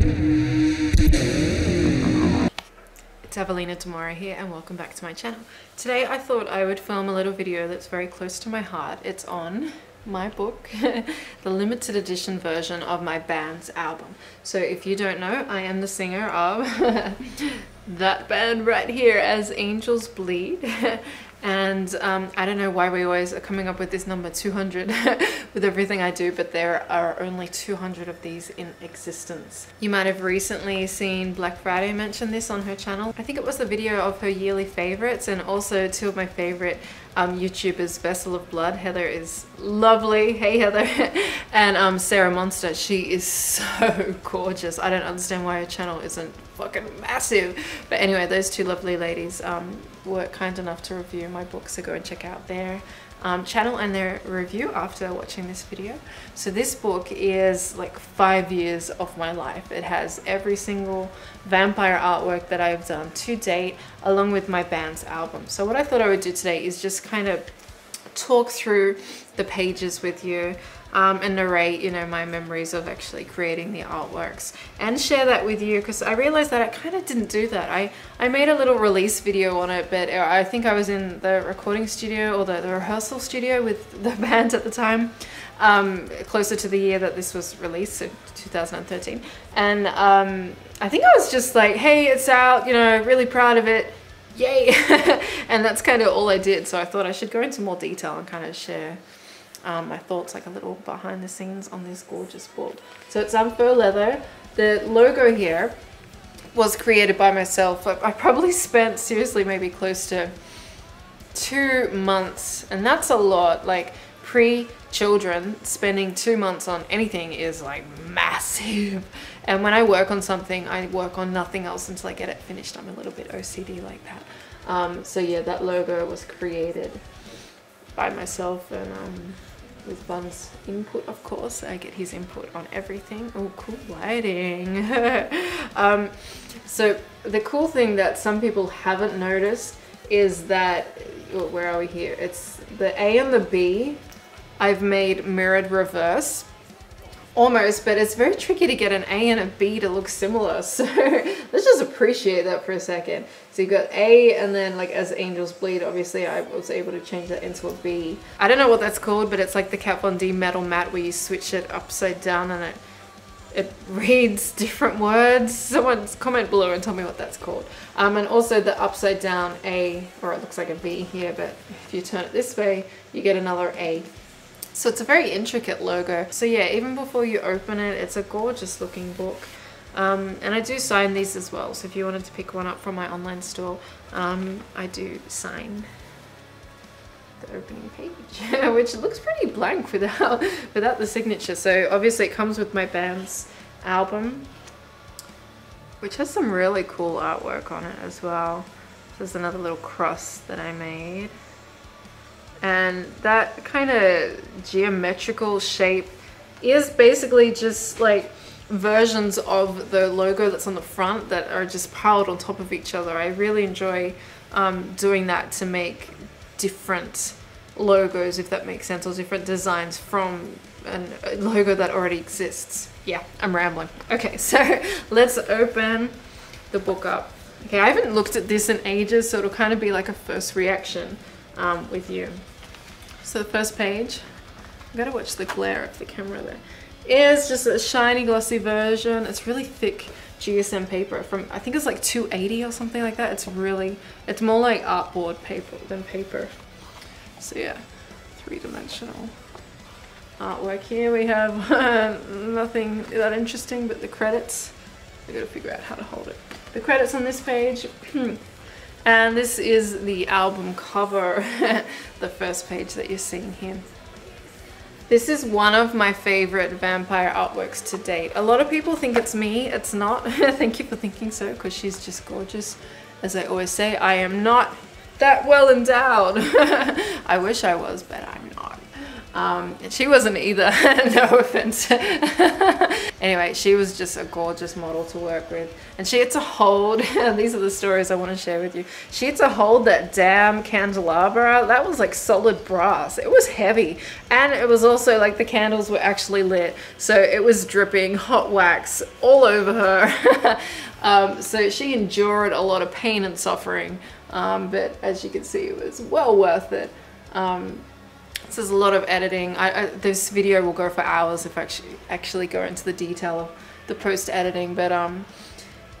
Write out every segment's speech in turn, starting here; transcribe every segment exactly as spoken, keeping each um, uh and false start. It's Avelina De Moray here and welcome back to my channel. Today I thought I would film a little video that's very close to my heart. It's on my book, the limited edition version of my band's album. So if you don't know, I am the singer of that band right here, As Angels Bleed. And um, I don't know why we always are coming up with this number two hundred with everything I do, but there are only two hundred of these in existence. You might have recently seen Black Friday mention this on her channel. I think it was the video of her yearly favorites, and also two of my favorite um, YouTubers, Vessel of Blood. Heather is lovely, hey Heather, and um, Sarah Monster. She is so gorgeous. I don't understand why her channel isn't fucking massive. But anyway, those two lovely ladies um, were kind enough to review my book, so go and check out their um, channel and their review after watching this video. So this book is like five years of my life. It has every single vampire artwork that I've done to date, along with my band's album. So what I thought I would do today is just kind of talk through the pages with you um, and narrate, you know, my memories of actually creating the artworks and share that with you, because I realized that I kind of didn't do that. I, I made a little release video on it, but I think I was in the recording studio or the, the rehearsal studio with the band at the time, um, closer to the year that this was released, so two thousand thirteen. And um, I think I was just like, hey, it's out, you know, really proud of it. Yay. And that's kind of all I did. So I thought I should go into more detail and kind of share um, my thoughts, like a little behind the scenes on this gorgeous book. So it's um, faux leather. The logo here was created by myself. I, I probably spent seriously maybe close to two months. And that's a lot. Like pre-children, spending two months on anything is like massive. And when I work on something, I work on nothing else until I get it finished. I'm a little bit O C D like that. Um, so yeah, that logo was created by myself and um, with Bun's input, of course. I get his input on everything. Oh, cool lighting. um, so the cool thing that some people haven't noticed is that, where are we here? It's the A and the B I've made mirrored reverse. Almost, but it's very tricky to get an A and a B to look similar, so let's just appreciate that for a second. So you've got A and then like As Angels Bleed, obviously I was able to change that into a B. I don't know what that's called, but it's like the Kat Von D metal mat where you switch it upside down and it it reads different words. Someone comment below and tell me what that's called. Um, and also the upside down A, or it looks like a B here, but if you turn it this way, you get another A. So it's a very intricate logo. So yeah, even before you open it, it's a gorgeous looking book. Um, and I do sign these as well. So if you wanted to pick one up from my online store, um, I do sign the opening page, which looks pretty blank without, without the signature. So obviously it comes with my band's album, which has some really cool artwork on it as well. There's another little cross that I made. And that kind of geometrical shape is basically just like versions of the logo that's on the front that are just piled on top of each other. I really enjoy um, doing that to make different logos, if that makes sense, or different designs from an, a logo that already exists. Yeah, I'm rambling. Okay, so let's open the book up. Okay, I haven't looked at this in ages, so it'll kind of be like a first reaction um, with you. So the first page, I've got to watch the glare of the camera there, is just a shiny glossy version. It's really thick G S M paper from, I think it's like two eighty or something like that. It's really, it's more like artboard paper than paper. So yeah, three-dimensional artwork. Here we have uh, nothing that interesting but the credits. I've got to figure out how to hold it. The credits on this page. And this is the album cover, the first page that you're seeing here. This is one of my favorite vampire artworks to date. A lot of people think it's me. It's not. Thank you for thinking so, because she's just gorgeous. As I always say, I am not that well endowed. I wish I was, but I'm not. Um, and she wasn't either, no offense. Anyway, she was just a gorgeous model to work with. And she had to hold, these are the stories I want to share with you. She had to hold that damn candelabra. That was like solid brass. It was heavy. And it was also like the candles were actually lit. So it was dripping hot wax all over her. um, so she endured a lot of pain and suffering. Um, but as you can see, it was well worth it. Um, This is a lot of editing. I, I, this video will go for hours if I actually, actually go into the detail of the post-editing, but um,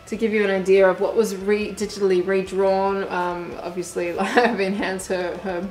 to give you an idea of what was re digitally redrawn, um, obviously like, I've enhanced her, her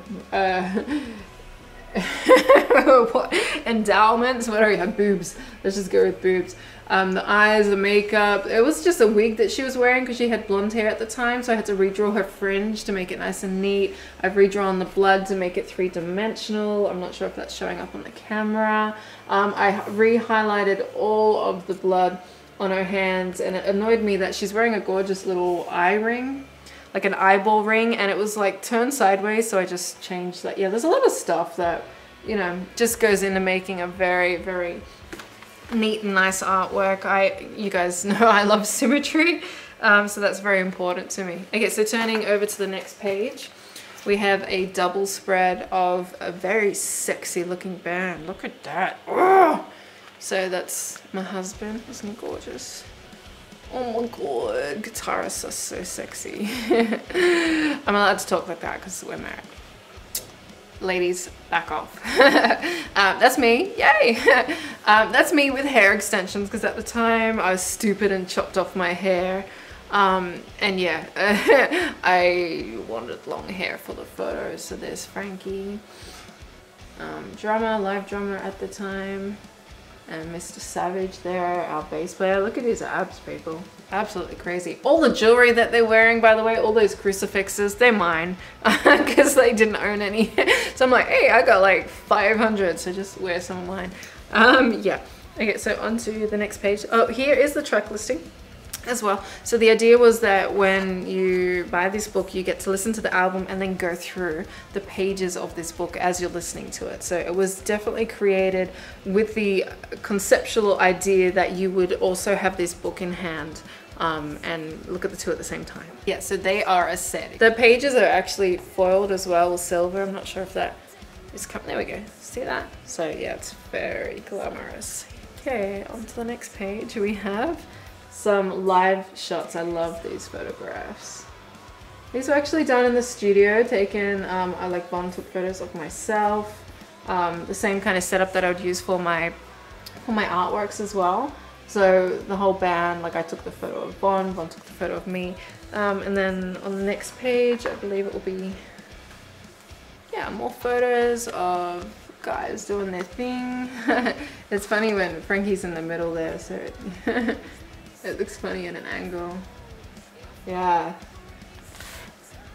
uh, what? endowments, what are you, her boobs, let's just go with boobs. Um, the eyes, the makeup, it was just a wig that she was wearing because she had blonde hair at the time, so I had to redraw her fringe to make it nice and neat. I've redrawn the blood to make it three-dimensional. I'm not sure if that's showing up on the camera. Um, I re-highlighted all of the blood on her hands, and it annoyed me that she's wearing a gorgeous little eye ring, like an eyeball ring, and it was like turned sideways, so I just changed that. Yeah, there's a lot of stuff that, you know, just goes into making a very, very neat and nice artwork. I, you guys know I love symmetry, um, so that's very important to me. Okay, so turning over to the next page, we have a double spread of a very sexy looking band. Look at that. Oh! So that's my husband. Isn't he gorgeous? Oh my god, guitarists are so sexy. I'm allowed to talk like that because we're married. Ladies, back off. um, that's me, yay! um, that's me with hair extensions, because at the time I was stupid and chopped off my hair. Um, and yeah, I wanted long hair for the photos. So there's Frankie, um, drummer, live drummer at the time, and Mister Savage there, our bass player. Look at these abs, people. Absolutely crazy. All the jewelry that they're wearing, by the way, all those crucifixes, they're mine because they didn't own any. So I'm like, hey, I got like five hundred, so just wear some of mine. Um, yeah. Okay, so on to the next page. Oh, here is the track listing as well. So the idea was that when you buy this book, you get to listen to the album and then go through the pages of this book as you're listening to it. So it was definitely created with the conceptual idea that you would also have this book in hand. Um, and look at the two at the same time. Yeah, so they are a set. The pages are actually foiled as well with silver. I'm not sure if that is coming. There we go. See that? So yeah, it's very glamorous. Okay, on to the next page. We have some live shots. I love these photographs. These were actually done in the studio, taken, um, I like Bond took photos of myself. Um, the same kind of setup that I would use for my, for my artworks as well. So the whole band, like I took the photo of Bond, Bond took the photo of me. Um, and then on the next page, I believe it will be, yeah, more photos of guys doing their thing. It's funny when Frankie's in the middle there, so it, it looks funny at an angle. Yeah.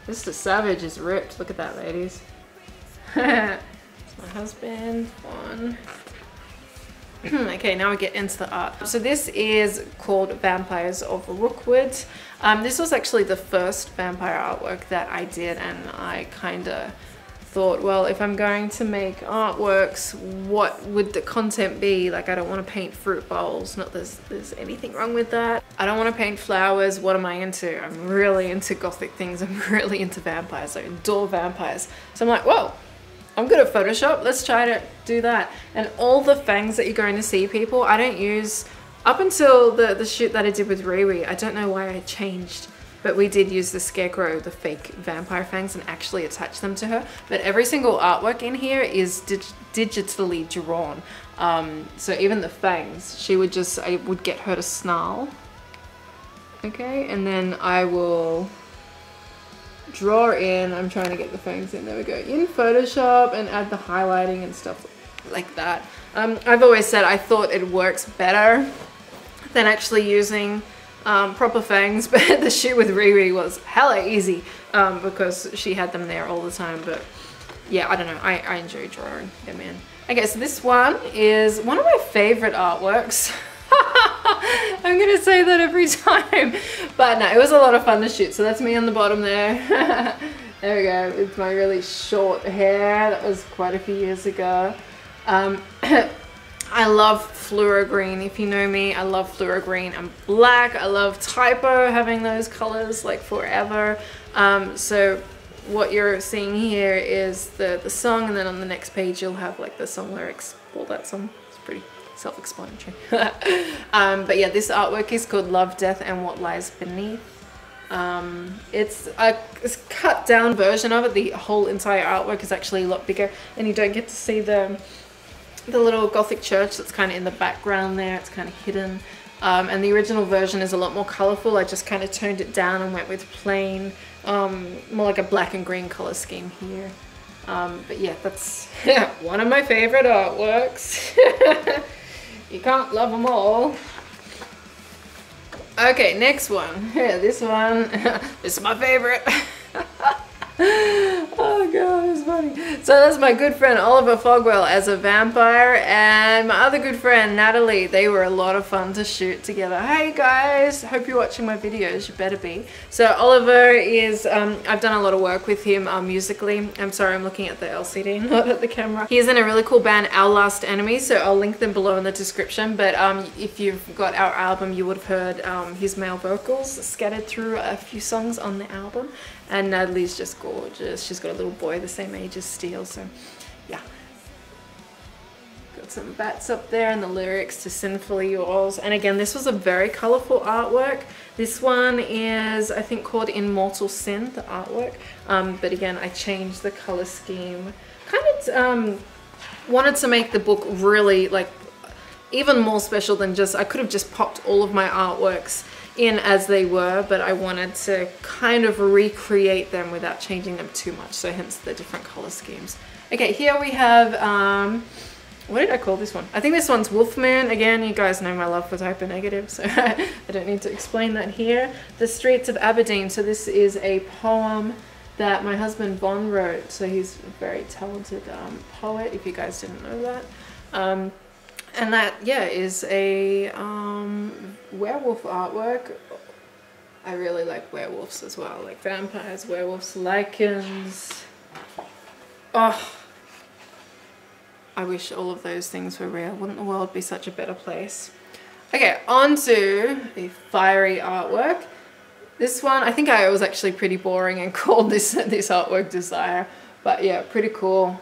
Mister Savage is ripped. Look at that, ladies. It's my husband, Juan. Okay, now we get into the art. So this is called Vampires of Rookwood. Um, this was actually the first vampire artwork that I did, and I kind of thought, well, if I'm going to make artworks, what would the content be? Like, I don't want to paint fruit bowls, not that there's, there's anything wrong with that. I don't want to paint flowers. What am I into? I'm really into gothic things. I'm really into vampires. I adore vampires. So I'm like, whoa, I'm good at Photoshop. Let's try to do that. And all the fangs that you're going to see, people, I don't use up until the, the shoot that I did with Riwi. I don't know why I changed. But we did use the scarecrow, the fake vampire fangs, and actually attach them to her. But every single artwork in here is dig digitally drawn. Um, so even the fangs, she would just, I would get her to snarl. Okay, and then I will draw in, I'm trying to get the fangs in, there we go, in Photoshop and add the highlighting and stuff like that. Um, I've always said I thought it works better than actually using Um, proper fangs, but the shoot with Riri was hella easy um, because she had them there all the time. But yeah, I don't know, I, I enjoy drawing them in. Okay, so this one is one of my favorite artworks. I'm gonna say that every time, but no, it was a lot of fun to shoot. So that's me on the bottom there. There we go, with my really short hair. That was quite a few years ago. Um, I love fluorogreen. If you know me, I love fluorogreen and black. I love Typo having those colors like forever. Um, so what you're seeing here is the, the song, and then on the next page you'll have like the song lyrics for that song. It's pretty self-explanatory. um, but yeah, this artwork is called Love, Death and What Lies Beneath. Um, it's a it's cut down version of it. The whole entire artwork is actually a lot bigger, and you don't get to see the the little Gothic church that's kind of in the background there. It's kind of hidden. Um, and the original version is a lot more colorful. I just kind of toned it down and went with plain, um, more like a black and green color scheme here. Um, but yeah, that's one of my favorite artworks. You can't love them all. Okay, next one. Yeah, this one. This is my favorite. Oh god, it's funny. So that's my good friend Oliver Fogwell as a vampire, and my other good friend Natalie. They were a lot of fun to shoot together. Hey guys, hope you're watching my videos. You better be. So Oliver is, um, I've done a lot of work with him um, musically. I'm sorry, I'm looking at the L C D, not at the camera. He's in a really cool band, Our Last Enemy, so I'll link them below in the description. But um, if you've got our album, you would have heard um, his male vocals scattered through a few songs on the album. And Natalie's just gorgeous. She's got a little boy the same age as Steel, so yeah. Got some bats up there and the lyrics to Sinfully Yours. And again, this was a very colorful artwork. This one is, I think, called Immortal Sin, the artwork. Um, but again, I changed the color scheme. Kind of um, wanted to make the book really, like, even more special than just, I could have just popped all of my artworks in as they were, but I wanted to kind of recreate them without changing them too much, so hence the different color schemes. Okay, here we have, um, what did I call this one? I think this one's Wolfman. Again, you guys know my love for Typo Negative, so I don't need to explain that here. The Streets of Aberdeen, so this is a poem that my husband Bon wrote, so he's a very talented um, poet, if you guys didn't know that. Um, And that, yeah, is a um, werewolf artwork. I really like werewolves as well, like vampires, werewolves, lichens. Oh, I wish all of those things were real. Wouldn't the world be such a better place? Okay, on to the fiery artwork. This one, I think I was actually pretty boring and called this, this artwork Desire, but yeah, pretty cool.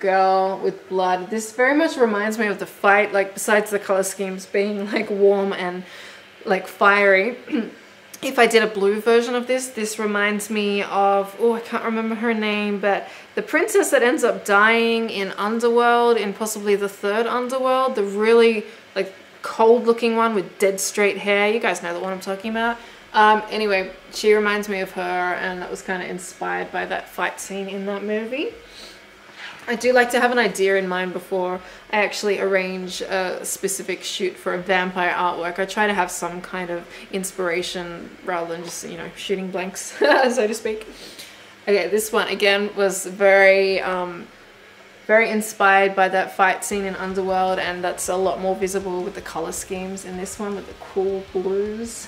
Girl with blood. This very much reminds me of The Fight, like besides the color schemes being like warm and like fiery. If I did a blue version of this, this reminds me of, oh, I can't remember her name, but the princess that ends up dying in Underworld, in possibly the third Underworld, the really like cold looking one with dead straight hair. You guys know the one I'm talking about. Um, anyway, she reminds me of her, and that was kind of inspired by that fight scene in that movie. I do like to have an idea in mind before I actually arrange a specific shoot for a vampire artwork. I try to have some kind of inspiration rather than just, you know, shooting blanks, so to speak. Okay, this one again was very, um, very inspired by that fight scene in Underworld, and that's a lot more visible with the color schemes in this one with the cool blues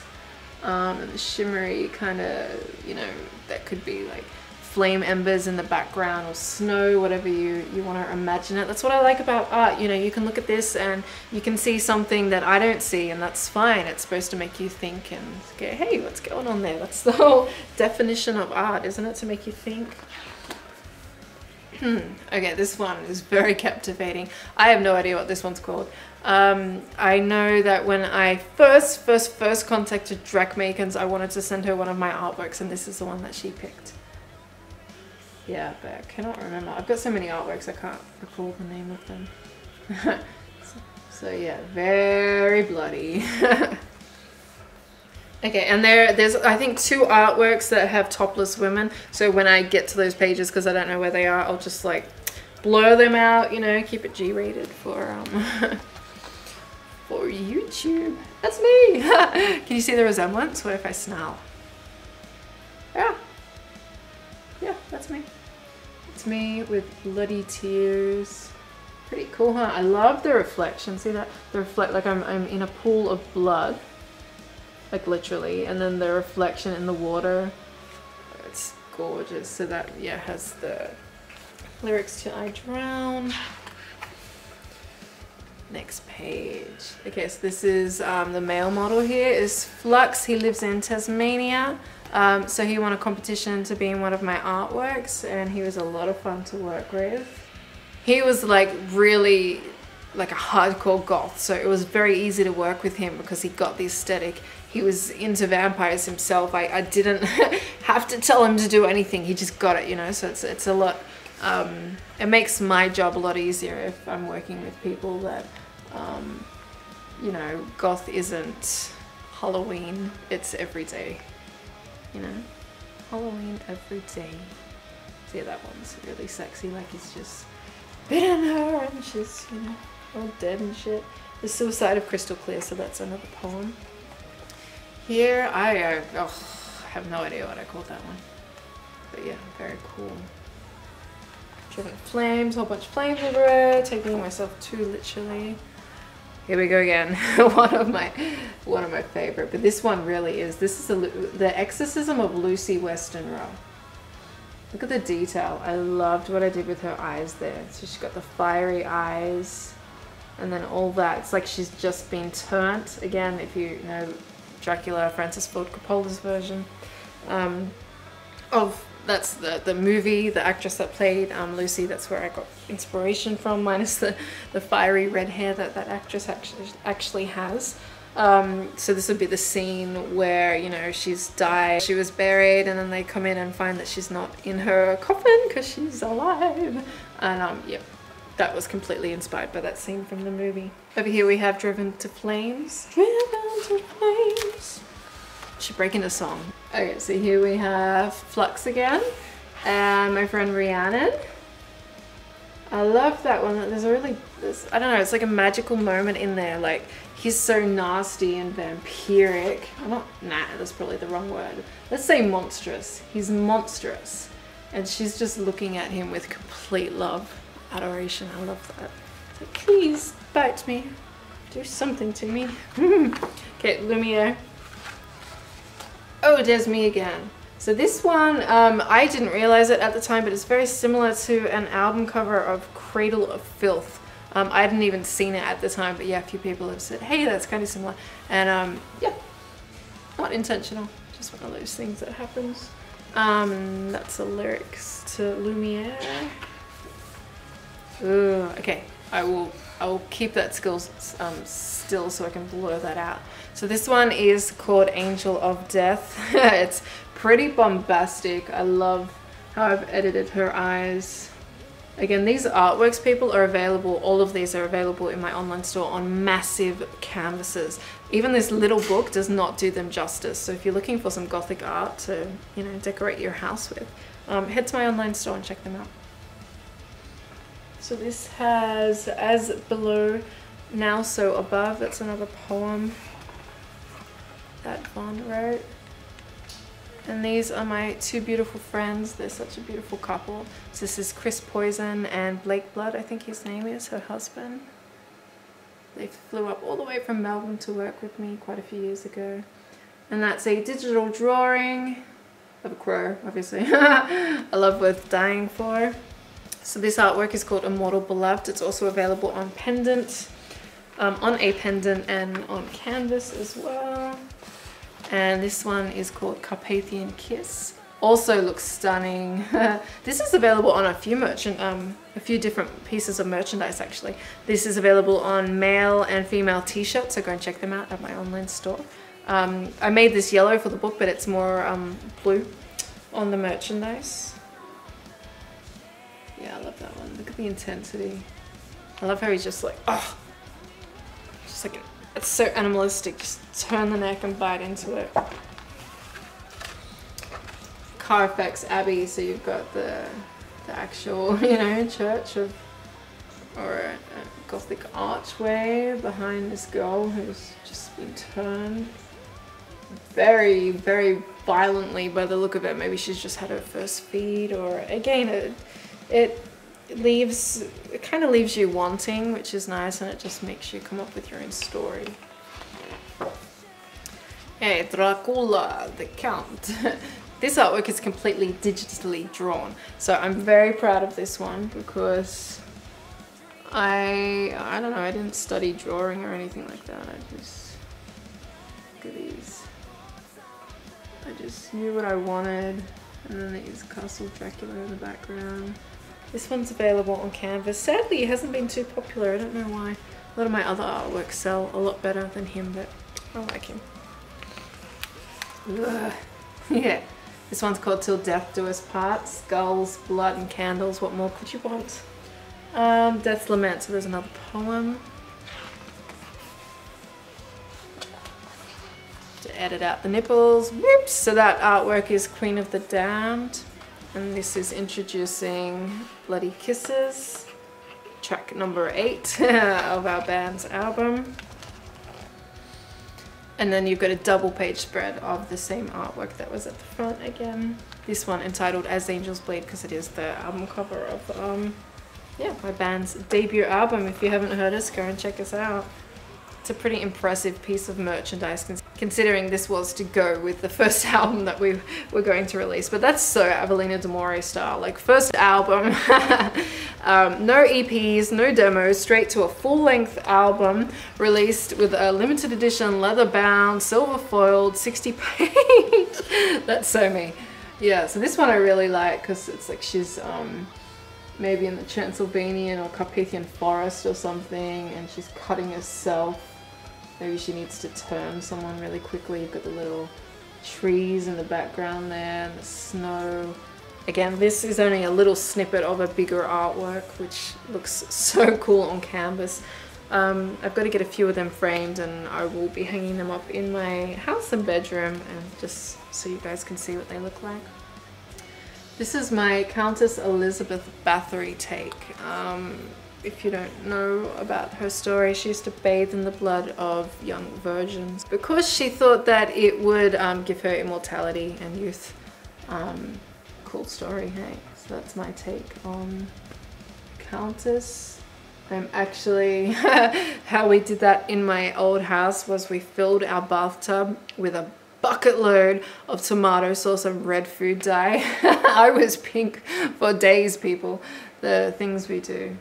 um, and the shimmery kind of, you know, that could be like flame embers in the background or snow, whatever you, you want to imagine it. That's what I like about art. You know, you can look at this and you can see something that I don't see, and that's fine. It's supposed to make you think and go, hey, what's going on there? That's the whole definition of art, isn't it? To make you think. Okay, this one is very captivating. I have no idea what this one's called. Um, I know that when I first, first, first contacted Drac Makens, I wanted to send her one of my artworks, and this is the one that she picked. Yeah, but I cannot remember. I've got so many artworks, I can't recall the name of them. so, so yeah, very bloody. Okay, and there, there's, I think, two artworks that have topless women. So when I get to those pages, because I don't know where they are, I'll just like blur them out, you know, keep it G-rated for, um, for YouTube. That's me! Can you see the resemblance? What if I snarl? Yeah. Yeah, that's me. It's me with bloody tears. Pretty cool, huh? I love the reflection. See that? The reflect, like I'm, I'm in a pool of blood. Like literally. And then the reflection in the water. It's gorgeous. So that, yeah, has the lyrics to I Drown. Next page. Okay, so this is um, the male model here is Flux. He lives in Tasmania. Um, so he won a competition to be in one of my artworks, and he was a lot of fun to work with. He was like really like a hardcore goth, so it was very easy to work with him because he got the aesthetic. He was into vampires himself. I, I didn't have to tell him to do anything. He just got it, you know, so it's, it's a lot. Um, it makes my job a lot easier if I'm working with people that, um, you know, goth isn't Halloween, it's every day, you know, Halloween every day. See, that one's really sexy, like he's just bitten her and she's, you know, all dead and shit. The Suicide of Crystal Clear, so that's another poem. Here, I, uh, oh, I have no idea what I called that one, but yeah, very cool. Flames, whole bunch of flames everywhere, taking myself too literally. Here we go again. one of my one of my favorite, but this one really is. This is a, the Exorcism of Lucy Westenra. Look at the detail. I loved what I did with her eyes there. So she's got the fiery eyes, and then all that. It's like she's just been turned again. If you know Dracula, Francis Ford Coppola's version um, of. That's the, the movie, the actress that played um, Lucy, that's where I got inspiration from, minus the, the fiery red hair that that actress actually, actually has. Um, so this would be the scene where, you know, she's died, she was buried, and then they come in and find that she's not in her coffin because she's alive. And um, yep, that was completely inspired by that scene from the movie. Over here we have Driven to Flames. Driven to Flames. Should break into song. Okay, so here we have Flux again, and my friend Rhiannon. I love that one. There's a really, there's, I don't know, it's like a magical moment in there. Like, he's so nasty and vampiric. I'm not, nah, that's probably the wrong word. Let's say monstrous. He's monstrous. And she's just looking at him with complete love, adoration. I love that. It's like, please bite me. Do something to me. Okay, Lumiere. Oh, there's me again. So this one, um, I didn't realize it at the time, but it's very similar to an album cover of Cradle of Filth. Um, I hadn't even seen it at the time, but yeah, a few people have said, hey, that's kind of similar. And um, yeah, not intentional, just one of those things that happens. Um, that's the lyrics to Lumiere. Ooh, okay, I will, I will keep that skills um, still so I can blur that out. So this one is called Angel of Death. It's pretty bombastic. I love how I've edited her eyes. Again, these artworks, people, are available. All of these are available in my online store on massive canvases. Even this little book does not do them justice. So if you're looking for some gothic art to, you know, decorate your house with, um, head to my online store and check them out. So this has As Below, Now So Above. That's another poem that Vaughn wrote. And these are my two beautiful friends. They're such a beautiful couple. So this is Chris Poison and Blake Blood, I think his name is, her husband. They flew up all the way from Melbourne to work with me quite a few years ago. And that's a digital drawing of a crow, obviously. A love worth dying for. So this artwork is called Immortal Beloved. It's also available on pendant, um, on a pendant and on canvas as well. And this one is called Carpathian Kiss. Also looks stunning. This is available on a few merchant, um, a few different pieces of merchandise actually. This is available on male and female t-shirts, so go and check them out at my online store. Um, I made this yellow for the book, but it's more um, blue on the merchandise. Yeah, I love that one. Look at the intensity. I love how he's just like, oh, just like an, it's so animalistic, just turn the neck and bite into it. Carfax Abbey, so you've got the, the actual, you know, church of, or a, a gothic archway behind this girl who's just been turned very, very violently by the look of it. Maybe she's just had her first feed, or again, it, it It leaves, it kind of leaves you wanting, which is nice, and it just makes you come up with your own story. Hey, Dracula, the Count. This artwork is completely digitally drawn, so I'm very proud of this one because I I don't know, I didn't study drawing or anything like that. I just goodies. I just knew what I wanted, and then it is Castle Dracula in the background. This one's available on canvas. Sadly, it hasn't been too popular. I don't know why. A lot of my other artworks sell a lot better than him, but I like him. Ugh. Yeah. This one's called Till Death Do Us Part. Skulls, blood and candles. What more could you want? Um, Death's Lament. So there's another poem. To edit out the nipples. Whoops! So that artwork is Queen of the Damned. And this is introducing Bloody Kisses. Track number eight of our band's album. And then you've got a double page spread of the same artwork that was at the front again. This one entitled As Angels Bleed because it is the album cover of um, yeah, my band's debut album. If you haven't heard us, go and check us out. It's a pretty impressive piece of merchandise considering this was to go with the first album that we were going to release. But that's so Avelina De Moray style, like first album, um, no E Ps, no demos, straight to a full-length album released with a limited edition leather-bound, silver-foiled, sixty page. That's so me. Yeah, so this one I really like because it's like she's um, maybe in the Transylvanian or Carpathian forest or something and she's cutting herself. Maybe she needs to turn someone really quickly. You've got the little trees in the background there, and the snow. Again, this is only a little snippet of a bigger artwork, which looks so cool on canvas. Um, I've got to get a few of them framed, and I will be hanging them up in my house and bedroom, and just so you guys can see what they look like. This is my Countess Elizabeth Bathory take. Um, If you don't know about her story, she used to bathe in the blood of young virgins because she thought that it would um, give her immortality and youth. Um, cool story, hey? So that's my take on Countess. I'm actually, how we did that in my old house was we filled our bathtub with a bucket load of tomato sauce and red food dye. I was pink for days, people. The things we do.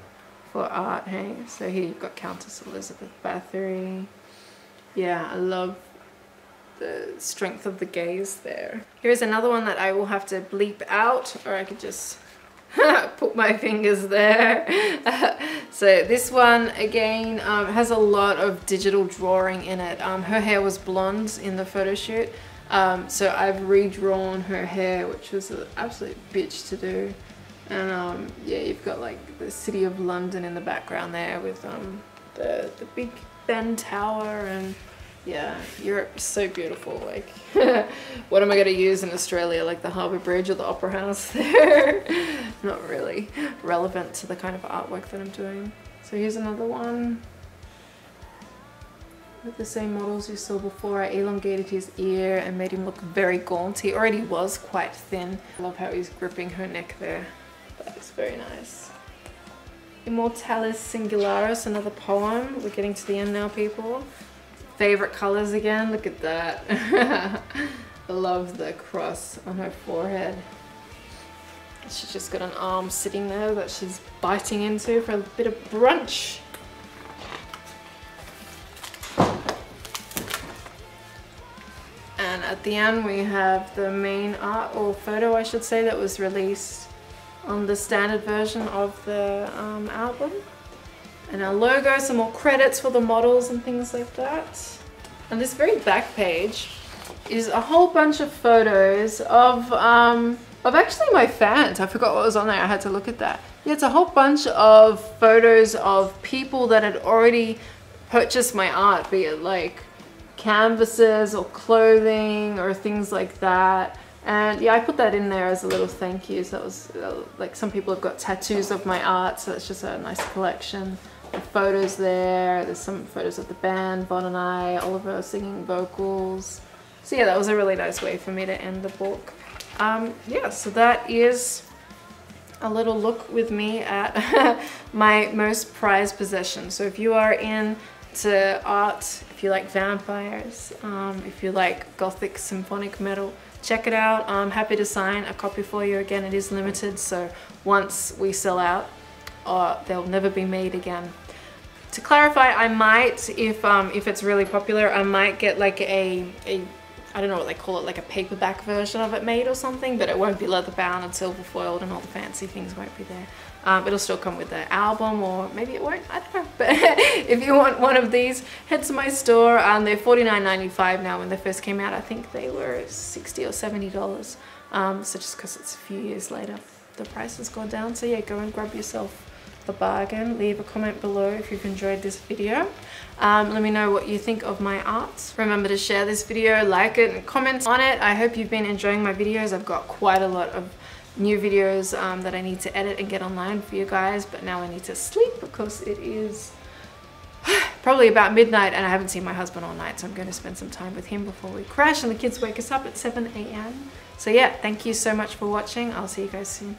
For art, hey? So here you've got Countess Elizabeth Bathory. Yeah, I love the strength of the gaze there. Here's another one that I will have to bleep out, or I could just put my fingers there. So this one, again, um, has a lot of digital drawing in it. Um, her hair was blonde in the photo shoot, um, so I've redrawn her hair, which was an absolute bitch to do. And um, yeah, you've got like the city of London in the background there with um, the, the Big Ben Tower and yeah, Europe's so beautiful. Like, what am I going to use in Australia? Like the Harbour Bridge or the Opera House there? Not really relevant to the kind of artwork that I'm doing. So here's another one. With the same models you saw before, I elongated his ear and made him look very gaunt. He already was quite thin. I love how he's gripping her neck there. That is very nice. Immortalis Singularis, another poem. We're getting to the end now, people. Favorite colors again, look at that. I love the cross on her forehead. She's just got an arm sitting there that she's biting into for a bit of brunch. And at the end we have the main art, or photo I should say, that was released on the standard version of the um, album. And our logo, some more credits for the models and things like that. And this very back page is a whole bunch of photos of, um, of actually my fans. I forgot what was on there, I had to look at that. Yeah, it's a whole bunch of photos of people that had already purchased my art, be it like canvases or clothing or things like that. And yeah, I put that in there as a little thank you. So that was uh, like some people have got tattoos of my art, so it's just a nice collection of photos there. There's some photos of the band, Von and I, Oliver singing vocals. So yeah, that was a really nice way for me to end the book. Um, yeah, so that is a little look with me at my most prized possession. So if you are in to art, if you like vampires, um, if you like gothic symphonic metal, check it out. I'm happy to sign a copy for you. Again, it is limited, so once we sell out, or they'll never be made again. To clarify, I might, if um, if it's really popular, I might get like a, a, I don't know what they call it, like a paperback version of it made or something, but it won't be leather bound and silver foiled and all the fancy things won't be there. Um, it'll still come with the album, or maybe it won't, I don't know. But if you want one of these, head to my store. Um, they're forty-nine ninety-five now. When they first came out, I think they were sixty or seventy dollars. Um, so just because it's a few years later, the price has gone down. So yeah, go and grab yourself the bargain. Leave a comment below if you've enjoyed this video. Um, let me know what you think of my art. Remember to share this video, like it, and comment on it. I hope you've been enjoying my videos. I've got quite a lot of new videos um, that I need to edit and get online for you guys, but now I need to sleep because it is probably about midnight and I haven't seen my husband all night, so I'm going to spend some time with him before we crash and the kids wake us up at seven A M So yeah, thank you so much for watching. I'll see you guys soon.